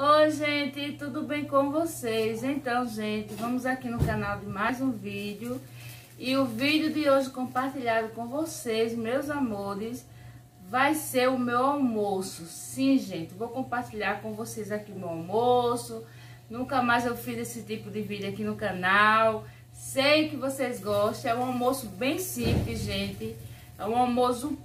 Oi gente, tudo bem com vocês? Então gente, vamos aqui no canal de mais um vídeo. E o vídeo de hoje compartilhado com vocês, meus amores, vai ser o meu almoço. Sim gente, vou compartilhar com vocês aqui o meu almoço. Nunca mais eu fiz esse tipo de vídeo aqui no canal. Sei que vocês gostam, é um almoço bem simples gente. É um almoço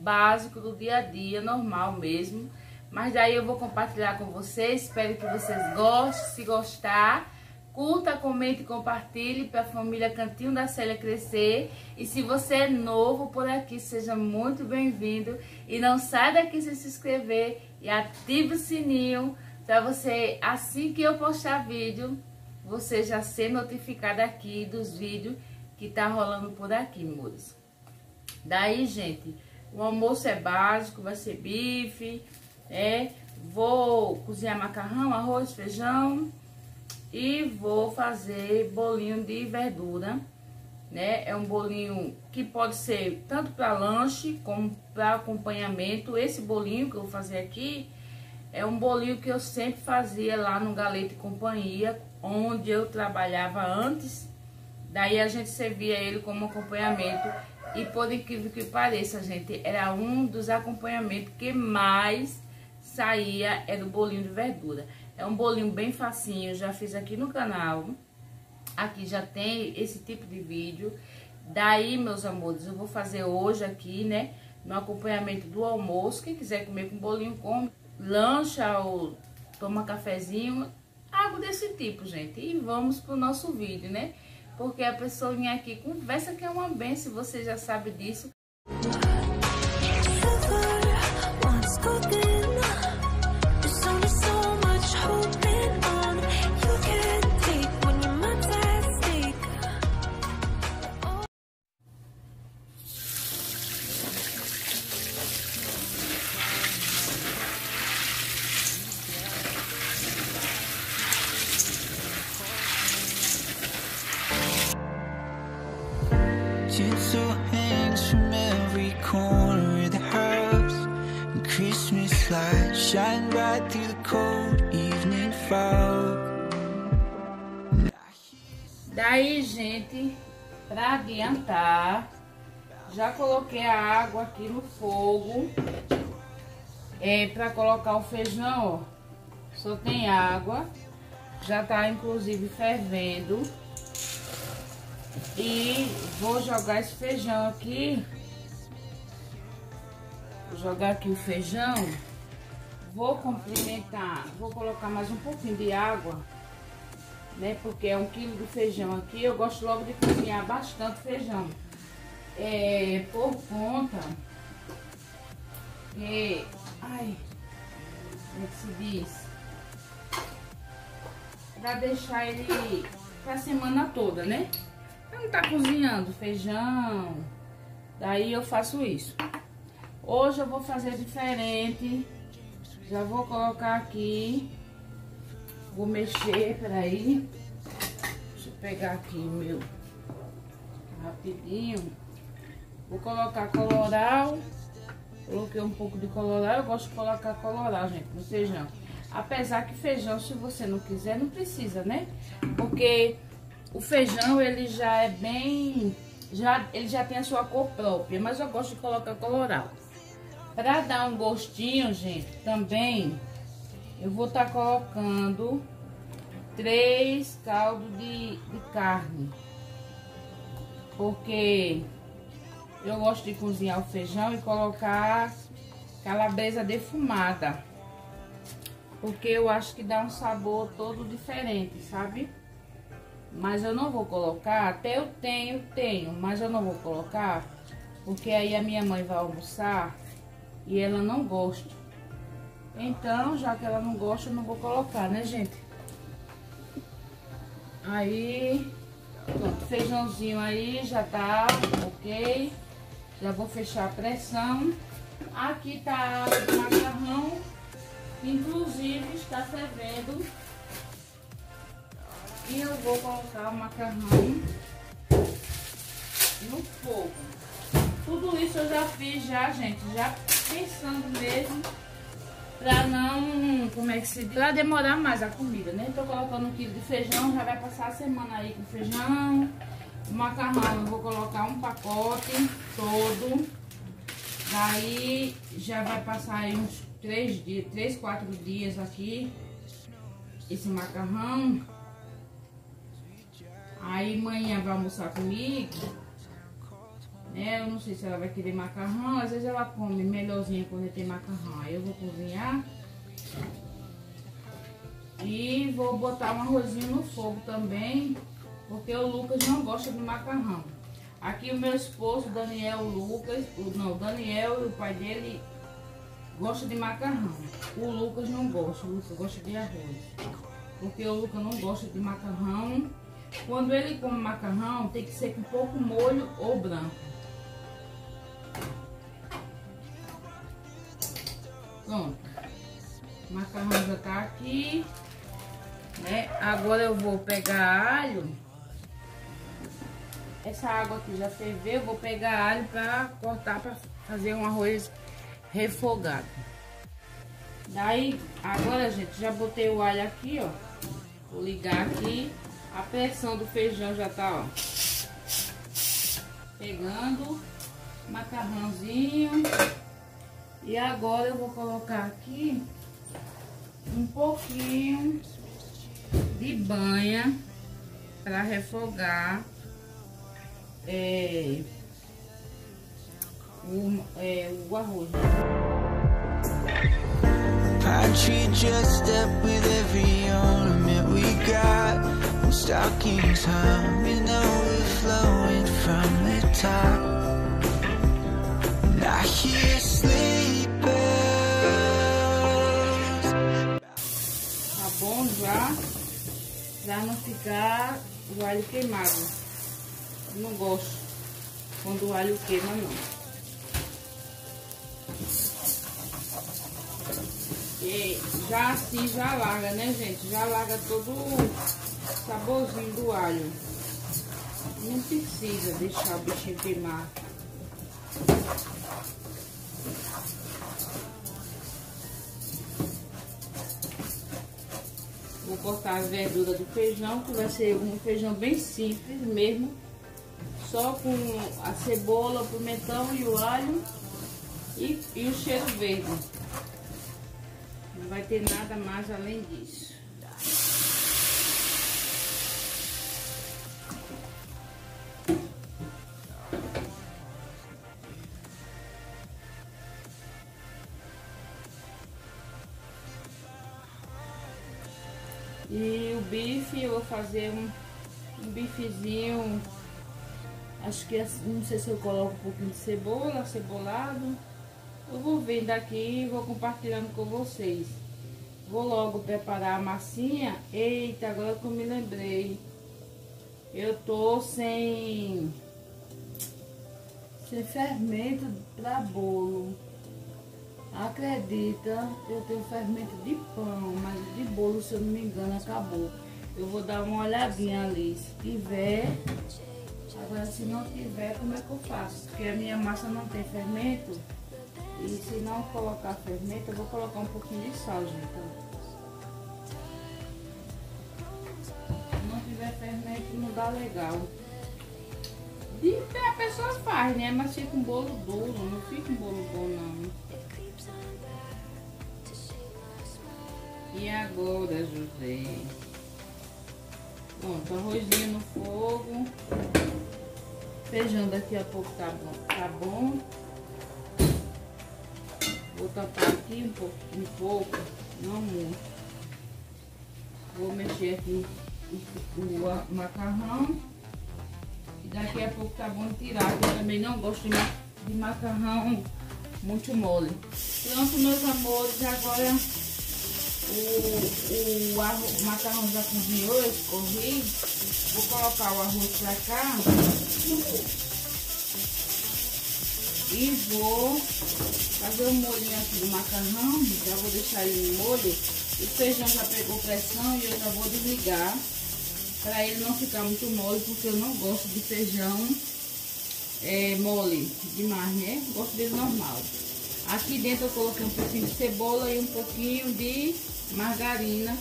básico do dia a dia, normal mesmo. Mas daí eu vou compartilhar com vocês, espero que vocês gostem. Se gostar, curta, comente e compartilhe para a família Cantinho da Célia crescer. E se você é novo por aqui, seja muito bem-vindo. E não saia daqui sem se inscrever e ative o sininho para você, assim que eu postar vídeo, você já ser notificado aqui dos vídeos que tá rolando por aqui, amores. Daí, gente, o almoço é básico, vai ser bife, vou cozinhar macarrão, arroz, feijão e vou fazer bolinho de verdura, né? É um bolinho que pode ser tanto para lanche como para acompanhamento. Esse bolinho que eu vou fazer aqui é um bolinho que eu sempre fazia lá no Galeta e Companhia, onde eu trabalhava antes. Daí a gente servia ele como acompanhamento. E por incrível que pareça, gente, era um dos acompanhamentos que mais saía, era o bolinho de verdura. É um bolinho bem facinho, já fiz aqui no canal. Aqui já tem esse tipo de vídeo. Daí, meus amores, eu vou fazer hoje aqui, né, no acompanhamento do almoço. Quem quiser comer com bolinho, come, lancha ou toma cafezinho, algo desse tipo, gente. E vamos pro nosso vídeo, né? Porque a pessoinha aqui conversa que é uma benção, você já sabe disso. Tinsel hangs from every corner of the house, and Christmas lights shine right through the cold evening fog. Daí, gente, pra adiantar, já coloquei a água aqui no fogo. Pra colocar o feijão, ó, só tem água. Já tá, inclusive, fervendo. E vou jogar esse feijão aqui. Vou jogar aqui o feijão. Vou complementar. Vou colocar mais um pouquinho de água, né? Porque é 1 quilo de feijão aqui. Eu gosto logo de cozinhar bastante feijão. Por conta que... Ai, como é que se diz? Pra deixar ele pra semana toda, né? Não tá cozinhando feijão, daí eu faço isso. Hoje eu vou fazer diferente, já vou colocar aqui, vou mexer, peraí, deixa eu pegar aqui o meu, rapidinho. Vou colocar colorau, coloquei um pouco de colorau, eu gosto de colocar colorau, gente, no feijão. Apesar que feijão, se você não quiser, não precisa, né? Porque... o feijão, ele já é bem... ele já tem a sua cor própria, mas eu gosto de colocar colorau. Pra dar um gostinho, gente, também, eu vou estar colocando 3 caldos de carne. Porque eu gosto de cozinhar o feijão e colocar calabresa defumada. Porque eu acho que dá um sabor todo diferente, sabe? Mas eu não vou colocar, até eu tenho, mas eu não vou colocar, porque aí a minha mãe vai almoçar e ela não gosta. Então, já que ela não gosta, eu não vou colocar, né, gente? Aí, pronto, feijãozinho aí já tá ok. Já vou fechar a pressão. Aqui tá o macarrão, inclusive está fervendo. E eu vou colocar o macarrão no fogo. Tudo isso eu já fiz, gente, já pensando mesmo, pra não tempo, como é que se diz, pra demorar mais a comida, né? Tô colocando um quilo de feijão, já vai passar a semana aí com feijão. O macarrão eu vou colocar um pacote todo. Daí já vai passar aí uns 3, 4 dias aqui, esse macarrão. Aí amanhã vai almoçar comigo, né? Eu não sei se ela vai querer macarrão, às vezes ela come melhorzinha quando tem macarrão. Aí eu vou cozinhar e vou botar um arrozinho no fogo também, porque o Lucas não gosta de macarrão. Aqui o meu esposo, Daniel, o Daniel e o pai dele gostam de macarrão. O Lucas não gosta, o Lucas gosta de arroz, porque o Lucas não gosta de macarrão. Quando ele come macarrão, tem que ser com pouco molho ou branco. Pronto. O macarrão já tá aqui, né? Agora eu vou pegar alho. Essa água aqui já ferveu, eu vou pegar alho para cortar, para fazer um arroz refogado. Daí, agora, gente, já botei o alho aqui, ó. Vou ligar aqui. A pressão do feijão já tá, ó, pegando macarrãozinho. E agora eu vou colocar aqui um pouquinho de banha para refogar o arroz. Tá bom já, pra não ficar o alho queimado. Eu não gosto quando o alho queima, não. E já assim já larga, né, gente? Já larga todo saborzinho do alho. Não precisa deixar o bichinho queimar. Vou cortar a verdura do feijão, que vai ser um feijão bem simples mesmo, só com a cebola, o pimentão e o alho e o cheiro verde. Não vai ter nada mais além disso. E o bife, eu vou fazer um bifezinho, acho que, não sei se eu coloco um pouquinho de cebola, cebolado. Eu vou vendo daqui e vou compartilhando com vocês. Vou logo preparar a massinha. Eita, agora que eu me lembrei. Eu tô sem fermento pra bolo. Acredita, eu tenho fermento de pão, mas de bolo, se eu não me engano, acabou. Eu vou dar uma olhadinha ali, se tiver. Agora, se não tiver, como é que eu faço? Porque a minha massa não tem fermento. E se não colocar fermento, eu vou colocar um pouquinho de sal, gente. Se não tiver fermento, não dá legal. E a pessoa faz, né? Mas fica um bolo duro, não fica um bolo bom, não. E agora, José? Pronto, arrozinho no fogo. Feijão daqui a pouco tá bom. Tá bom. Vou tapar aqui um pouco, não muito. Vou mexer aqui o macarrão. E daqui a pouco tá bom tirar, porque eu também não gosto de macarrão muito mole. Pronto, meus amores, agora... O macarrão já cozinhou, eu escorri. Vou colocar o arroz pra cá e vou fazer o molhinho aqui do macarrão. Já vou deixar ele no molho. O feijão já pegou pressão e eu já vou desligar, pra ele não ficar muito mole, porque eu não gosto de feijão mole demais, né? Gosto dele normal. Aqui dentro eu coloquei um pouquinho de cebola e um pouquinho de margarina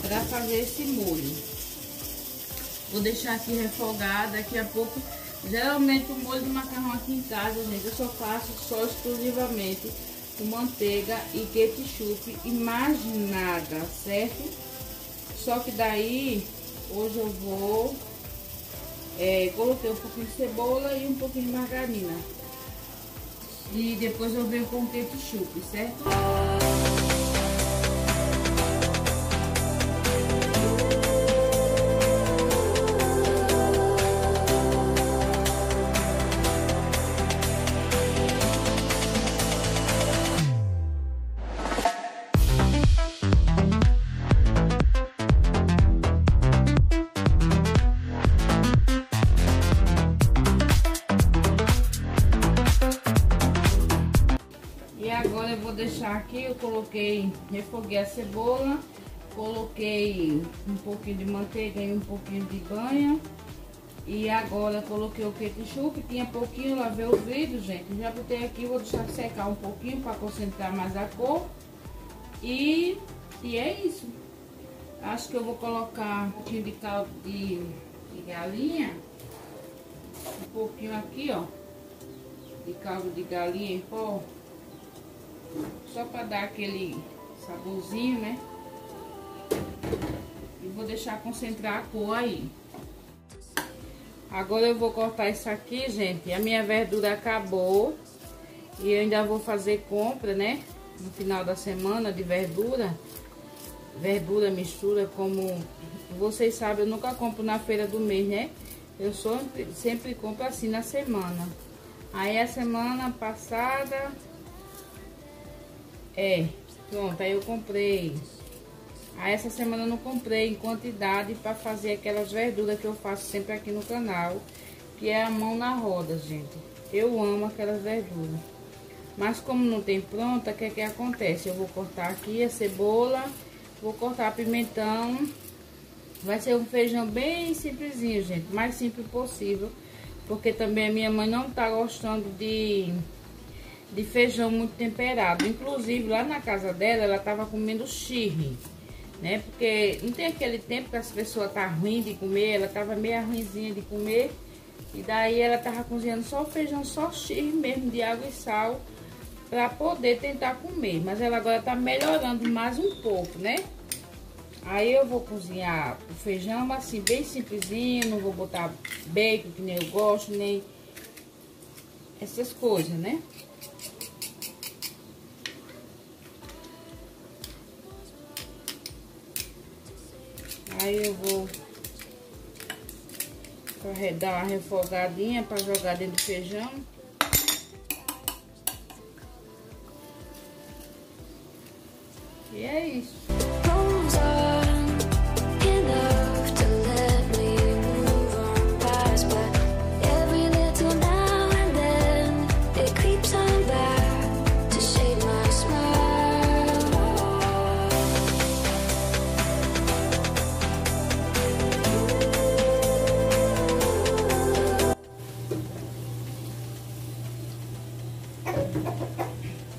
para fazer esse molho. Vou deixar aqui refogar, daqui a pouco. Geralmente o molho de macarrão aqui em casa, gente, eu só faço exclusivamente com manteiga e ketchup e mais nada, certo? Só que daí hoje eu vou coloquei um pouquinho de cebola e um pouquinho de margarina e depois eu venho com ketchup, certo? Agora eu vou deixar aqui, eu coloquei, refoguei a cebola, coloquei um pouquinho de manteiga e um pouquinho de banha. E agora coloquei o ketchup, tinha pouquinho, lavei os vidros, gente. Já botei aqui, vou deixar secar um pouquinho para concentrar mais a cor. E é isso. Acho que eu vou colocar um pouquinho de caldo de galinha. Um pouquinho aqui, ó, de caldo de galinha em pó. Só para dar aquele saborzinho, né? E vou deixar concentrar a cor aí. Agora eu vou cortar isso aqui, gente. A minha verdura acabou. E eu ainda vou fazer compra, né? No final da semana de verdura. Verdura, mistura, como vocês sabem, eu nunca compro na feira do mês, né? Eu sempre compro assim na semana. Aí a semana passada... pronto, aí eu comprei. Aí essa semana eu não comprei em quantidade para fazer aquelas verduras que eu faço sempre aqui no canal, que é a mão na roda, gente. Eu amo aquelas verduras. Mas como não tem pronta, o que é que acontece? Eu vou cortar aqui a cebola, vou cortar pimentão. Vai ser um feijão bem simplesinho, gente, mais simples possível, porque também a minha mãe não tá gostando de feijão muito temperado. Inclusive lá na casa dela ela tava comendo chirri, né? Porque não tem aquele tempo que as pessoas tá ruim de comer, ela tava meio ruinzinha de comer. E daí ela tava cozinhando só feijão, só chirri mesmo, de água e sal, para poder tentar comer. Mas ela agora tá melhorando mais um pouco, né? Aí eu vou cozinhar o feijão assim bem simplesinho, não vou botar bacon que nem eu gosto, nem essas coisas, né? Aí eu vou dar uma refogadinha para jogar dentro do feijão. E é isso.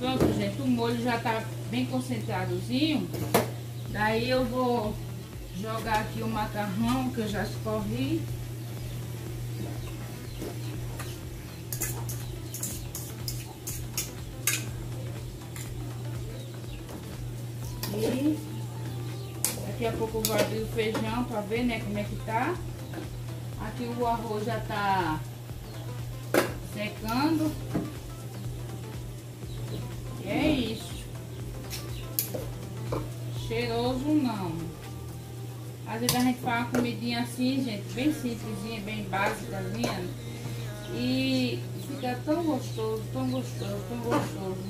Pronto, gente, o molho já tá bem concentradozinho. Daí eu vou jogar aqui o macarrão que eu já escorri. E daqui a pouco eu vou abrir o feijão pra ver, né, como é que tá. Aqui o arroz já tá secando. É isso. Cheiroso não. Às vezes a gente faz uma comidinha assim, gente, bem simplesinha, bem básicazinha, e fica tão gostoso, tão gostoso, tão gostoso,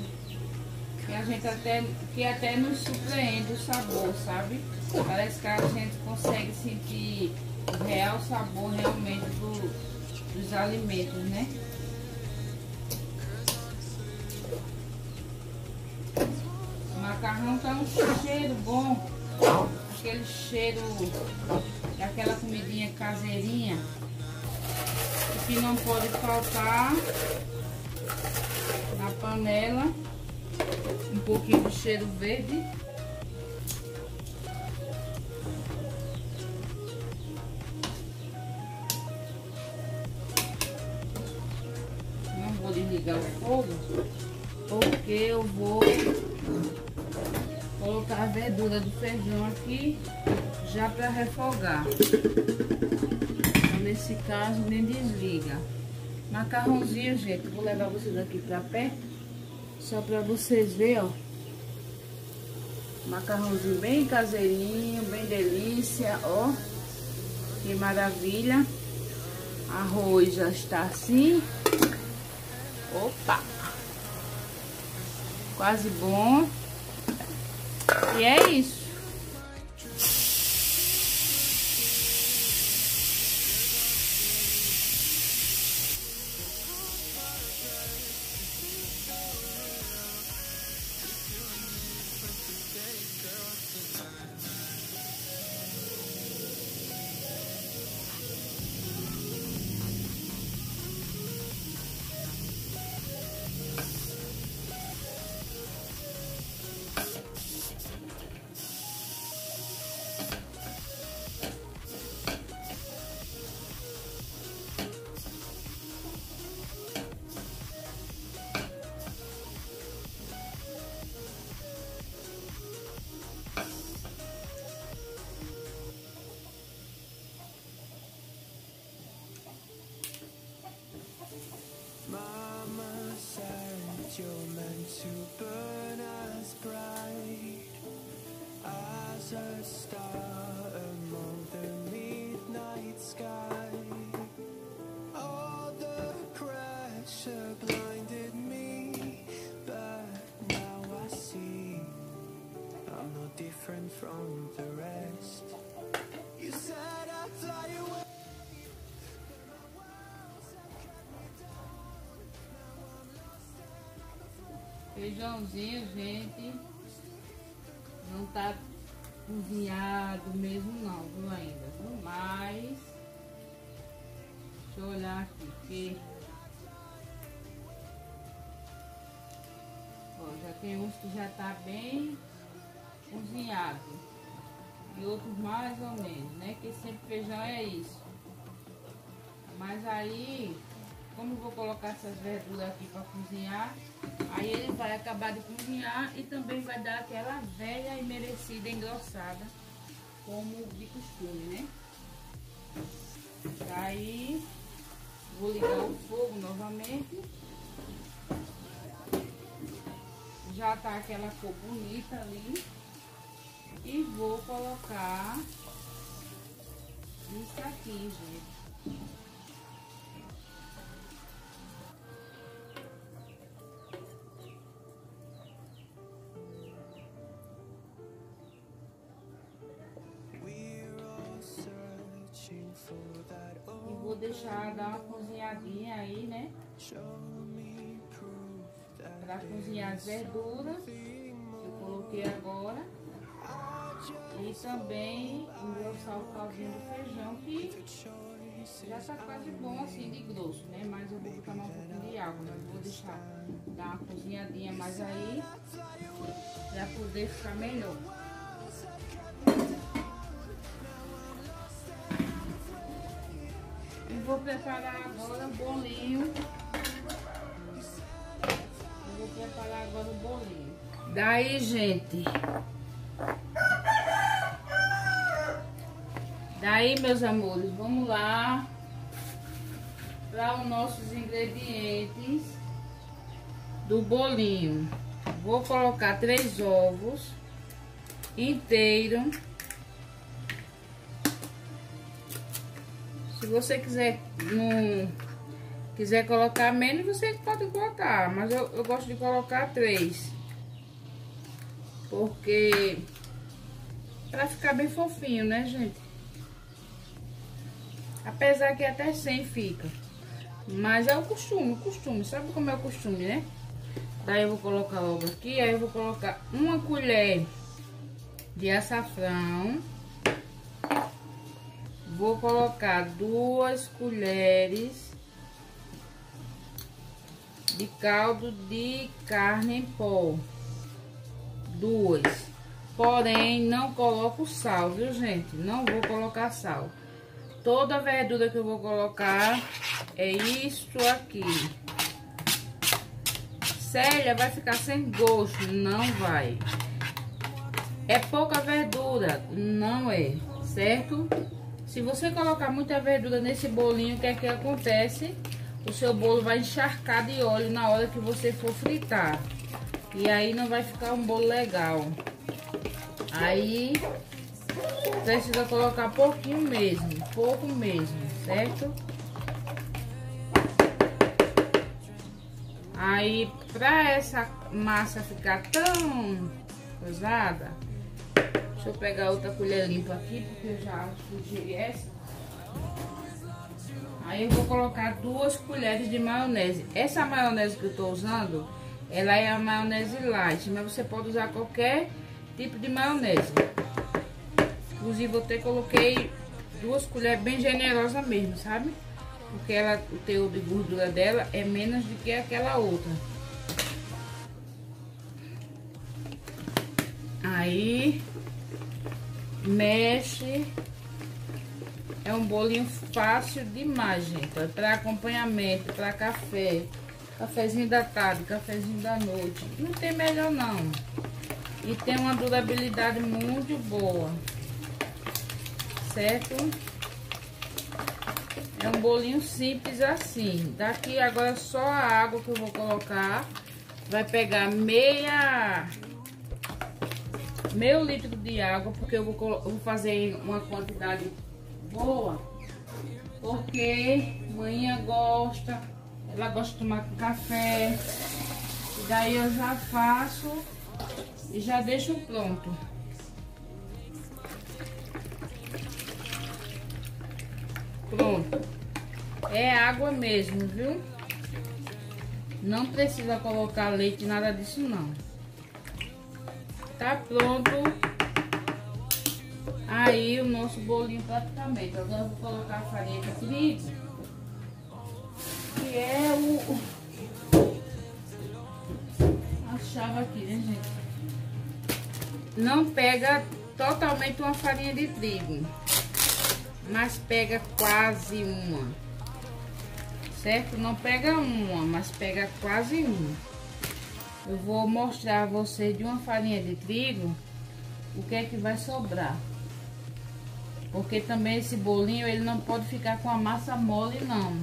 que a gente até nos surpreende o sabor, sabe? Parece que a gente consegue sentir o real sabor realmente dos alimentos, né? O macarrão tá um cheiro bom, aquele cheiro daquela comidinha caseirinha. O que não pode faltar na panela um pouquinho de cheiro verde. Não vou desligar o fogo, porque eu vou colocar a verdura do feijão aqui já para refogar. Então, nesse caso, nem desliga. Macarrãozinho, gente, vou levar vocês aqui pra perto, só pra vocês verem, ó. Macarrãozinho bem caseirinho, bem delícia, ó. Que maravilha. Arroz já está assim. Opa! Quase bom. E é isso. Feijãozinho, gente, não tá cozinhado mesmo não, viu, ainda, viu? Mas deixa eu olhar aqui, que ó, já tem uns que já tá bem cozinhado e outros mais ou menos, né, que sempre feijão é isso. Mas aí, como eu vou colocar essas verduras aqui para cozinhar, aí ele vai acabar de cozinhar e também vai dar aquela velha e merecida engrossada, como de costume, né? Aí vou ligar o fogo novamente. Já tá aquela cor bonita ali. E vou colocar isso aqui, gente. Deixar dar uma cozinhadinha aí, né? Pra cozinhar as verduras que eu coloquei agora. E também engrossar o caldinho do feijão, que já tá quase bom assim de grosso, né? Mas eu vou botar mais um pouquinho de água, mas vou deixar dar uma cozinhadinha mais aí pra poder ficar melhor. Vou preparar agora o bolinho. Daí, gente. Daí, meus amores, vamos lá para os nossos ingredientes do bolinho. Vou colocar 3 ovos inteiros. Se você quiser, não quiser colocar menos, você pode colocar, mas eu gosto de colocar 3, porque pra ficar bem fofinho, né, gente? Apesar que até 100 fica, mas é o costume, sabe como é o costume, né? Daí eu vou colocar logo aqui, aí eu vou colocar 1 colher de açafrão. Vou colocar 2 colheres de caldo de carne em pó, 2. Porém, não coloco sal, viu, gente? Não vou colocar sal. Toda a verdura que eu vou colocar é isto aqui. Célia, vai ficar sem gosto? Não vai. É pouca verdura? Não é, certo? Se você colocar muita verdura nesse bolinho, o que é que acontece? O seu bolo vai encharcar de óleo na hora que você for fritar. E aí não vai ficar um bolo legal. Aí precisa colocar pouquinho mesmo, pouco mesmo, certo? Aí pra essa massa ficar tão pesada, deixa eu pegar outra colher limpa aqui, porque eu já sugeri essa. Aí eu vou colocar 2 colheres de maionese. Essa maionese que eu tô usando, ela é a maionese light, mas você pode usar qualquer tipo de maionese. Inclusive, eu até coloquei 2 colheres bem generosa mesmo, sabe? Porque ela, o teor de gordura dela é menos do que aquela outra. Aí, mexe. É um bolinho fácil demais, gente. É para acompanhamento, para café, cafezinho da tarde, cafezinho da noite. Não tem melhor, não. E tem uma durabilidade muito boa, certo? É um bolinho simples assim. Daqui agora só a água que eu vou colocar. Vai pegar meio litro de água, porque eu vou fazer uma quantidade boa, porque manhã gosta, ela gosta de tomar com café. E daí eu já faço e já deixo pronto. Pronto, é água mesmo, viu? Não precisa colocar leite, nada disso não. Tá pronto aí o nosso bolinho praticamente. Agora eu vou colocar a farinha de trigo, que é a chave aqui, né, gente? Não pega totalmente uma farinha de trigo, mas pega quase uma, certo? Não pega uma, mas pega quase uma. Eu vou mostrar a vocês de uma farinha de trigo o que é que vai sobrar, porque também esse bolinho ele não pode ficar com a massa mole, não.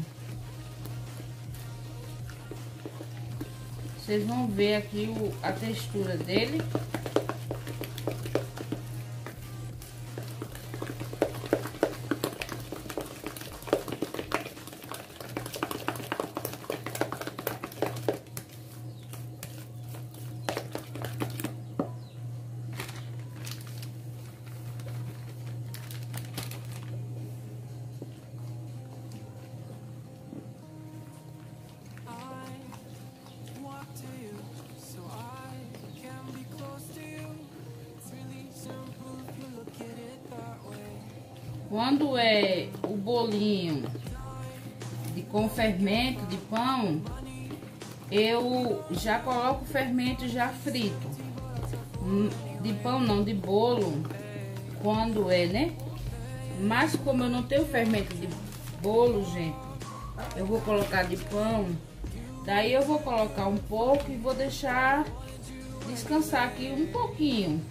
Vocês vão ver aqui a textura dele. Quando é o bolinho com fermento de pão, eu já coloco o fermento já frito. De pão não, de bolo, quando é, né? Mas como eu não tenho fermento de bolo, gente, eu vou colocar de pão. Daí eu vou colocar um pouco e vou deixar descansar aqui um pouquinho,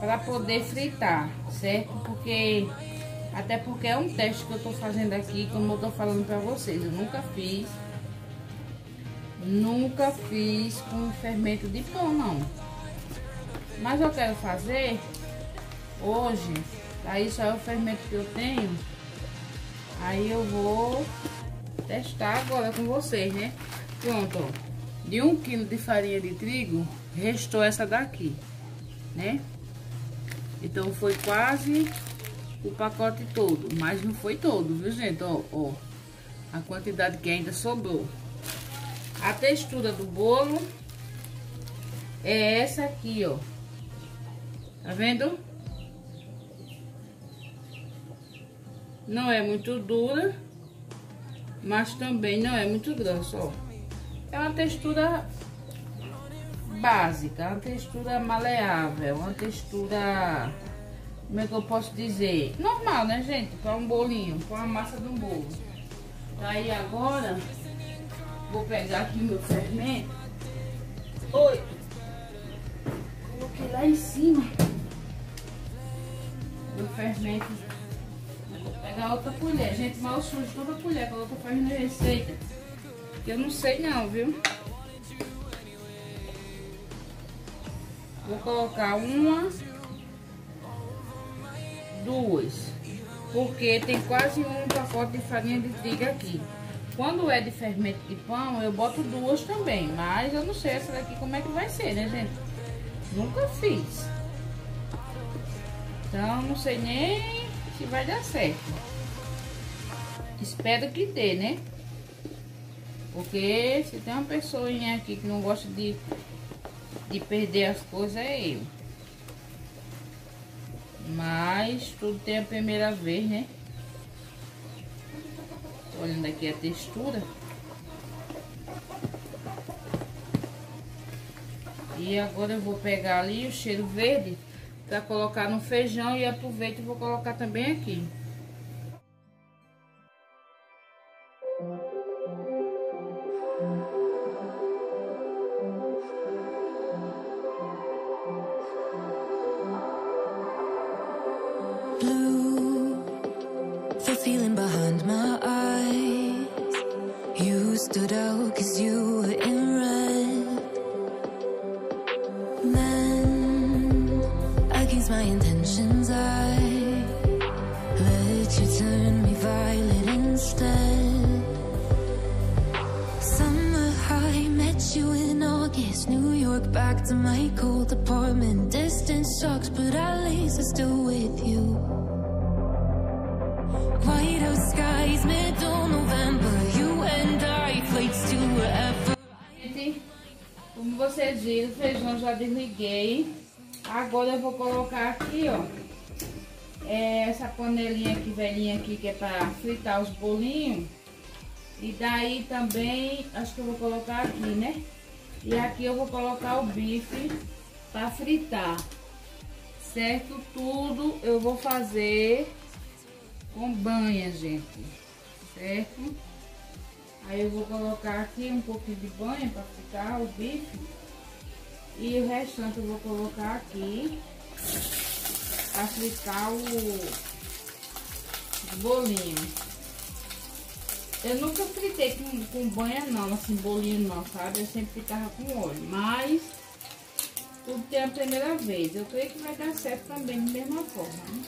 para poder fritar, certo? Porque, até porque é um teste que eu tô fazendo aqui, como eu tô falando pra vocês, eu nunca fiz com fermento de pão, não. Mas eu quero fazer hoje, aí só é o fermento que eu tenho, aí eu vou testar agora com vocês, né? Pronto, de 1 quilo de farinha de trigo, restou essa daqui, né? Então foi quase o pacote todo, mas não foi todo, viu, gente? Ó, ó, a quantidade que ainda sobrou. A textura do bolo é essa aqui, ó. Tá vendo? Não é muito dura, mas também não é muito grossa, ó. É uma textura básica, uma textura maleável, uma textura... Como é que eu posso dizer? Normal, né, gente? Para um bolinho, para a massa de um bolo. Aí agora, vou pegar aqui meu fermento. Oi! Coloquei lá em cima. Meu fermento. Vou pegar outra colher. Gente, mal sujo toda a colher, que eu tô fazendo a receita. Eu não sei não, viu? Vou colocar uma... Duas, porque tem quase um pacote de farinha de trigo aqui. Quando é de fermento de pão, eu boto duas também, mas eu não sei essa daqui como é que vai ser, né, gente? Nunca fiz. Então, não sei nem se vai dar certo. Espero que dê, né? Porque se tem uma pessoinha aqui que não gosta de perder as coisas, é eu. Mas tudo tem a primeira vez, né? Tô olhando aqui a textura. E agora eu vou pegar ali o cheiro verde para colocar no feijão e aproveito e vou colocar também aqui. Gente, como vocês viram, o feijão já desliguei. Agora eu vou colocar aqui, ó, essa panelinha aqui velhinha aqui que é para fritar os bolinhos. E daí também, acho que eu vou colocar aqui, né? E aqui eu vou colocar o bife para fritar. Certo? Tudo eu vou fazer com banha, gente. Certo? Aí eu vou colocar aqui um pouquinho de banha para fritar o bife. E o restante eu vou colocar aqui para fritar o bolinho. Eu nunca fritei com banha não, assim, bolinho não, sabe? Eu sempre fritava com óleo, mas tudo tem a primeira vez. Eu creio que vai dar certo também, da mesma forma, né?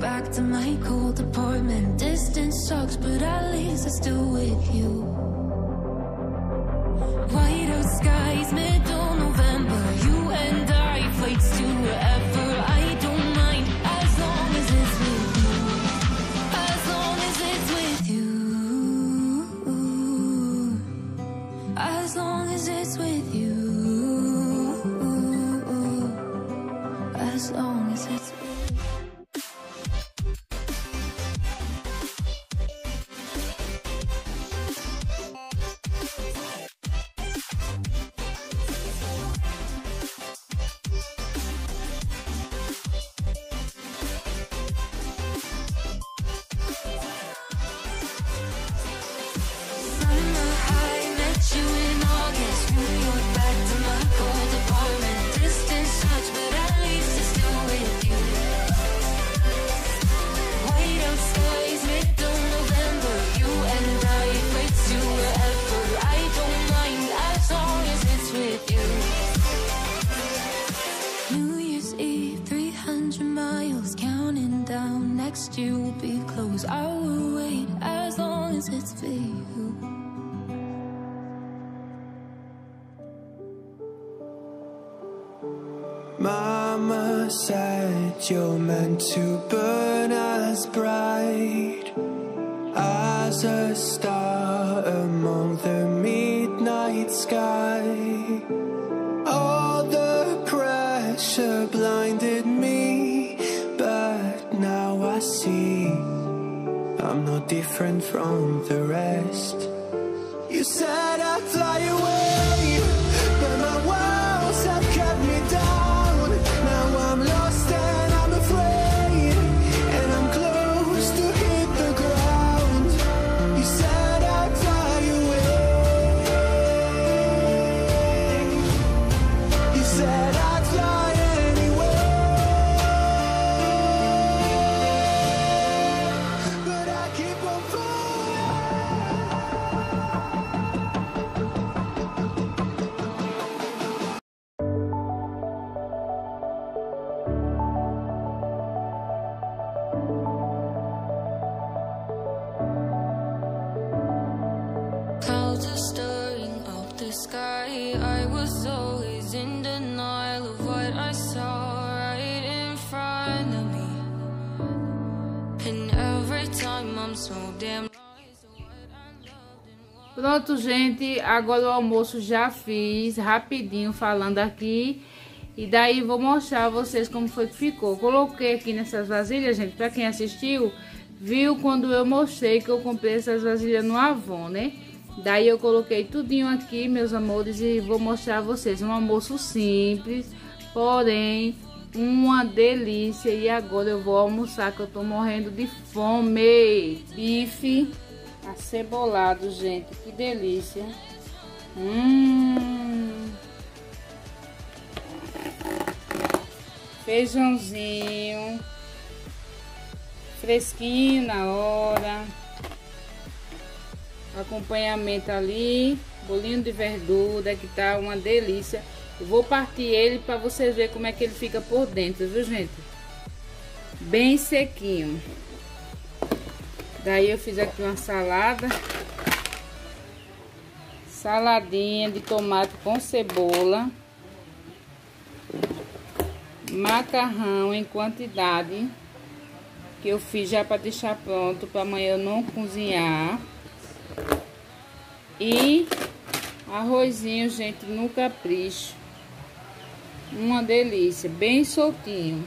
Back to my cold apartment. Distance sucks, but at least I'm still with you. White out skies, middle November. You and I, flights to wherever. I don't mind as long as it's with you. As long as it's with you. As long as it's with you. As long as it's with you. Mama said you're meant to burn as bright. as a star among the midnight sky. All the pressure blinded me, but now I see I'm not different from the rest. You said I'd fly away, but my walls have kept me down. Now I'm lost and I'm afraid, and I'm close to hit the ground. You said I'd fly away. You said I'd fly anyway, but I keep on flying. Pronto, gente, agora o almoço já fiz, rapidinho falando aqui. E daí vou mostrar a vocês como foi que ficou. Coloquei aqui nessas vasilhas, gente, pra quem assistiu, viu quando eu mostrei que eu comprei essas vasilhas no Avon, né? Daí eu coloquei tudinho aqui, meus amores, e vou mostrar a vocês. Um almoço simples, porém, uma delícia. E agora eu vou almoçar, que eu tô morrendo de fome. Bife acebolado, gente, que delícia. Feijãozinho fresquinho na hora. Acompanhamento ali, bolinho de verdura, que tá uma delícia. Eu vou partir ele para vocês verem como é que ele fica por dentro, viu, gente? Bem sequinho. Daí eu fiz aqui uma salada. Saladinha de tomate com cebola. Macarrão em quantidade, que eu fiz já para deixar pronto, para amanhã eu não cozinhar. E arrozinho, gente, no capricho. Uma delícia, bem soltinho.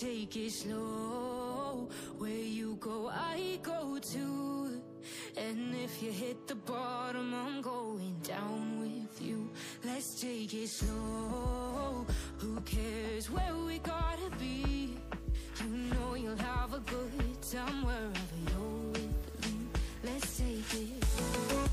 Take it slow, where you go, I go too. And if you hit the bottom, I'm going down with you. Let's take it slow, who cares where we gotta be? You know you'll have a good time wherever you're with me. Let's take it slow.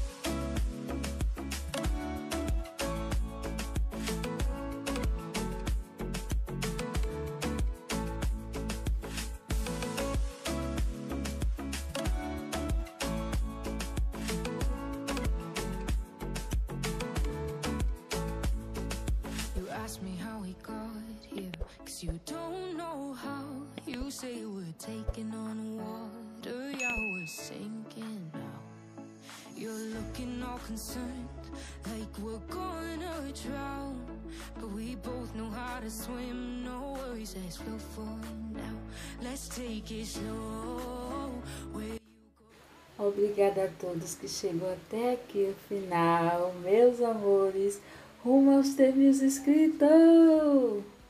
you don't know how. You say we're taking on water, yeah, we're sinking now. You're looking all concerned, like we're gonna drown. But we both know how to swim, no worries, let's float for now. Let's take it slow. Obrigada a todos que chegou até aqui o final, meus amores, rumo aos 3.000 inscritos!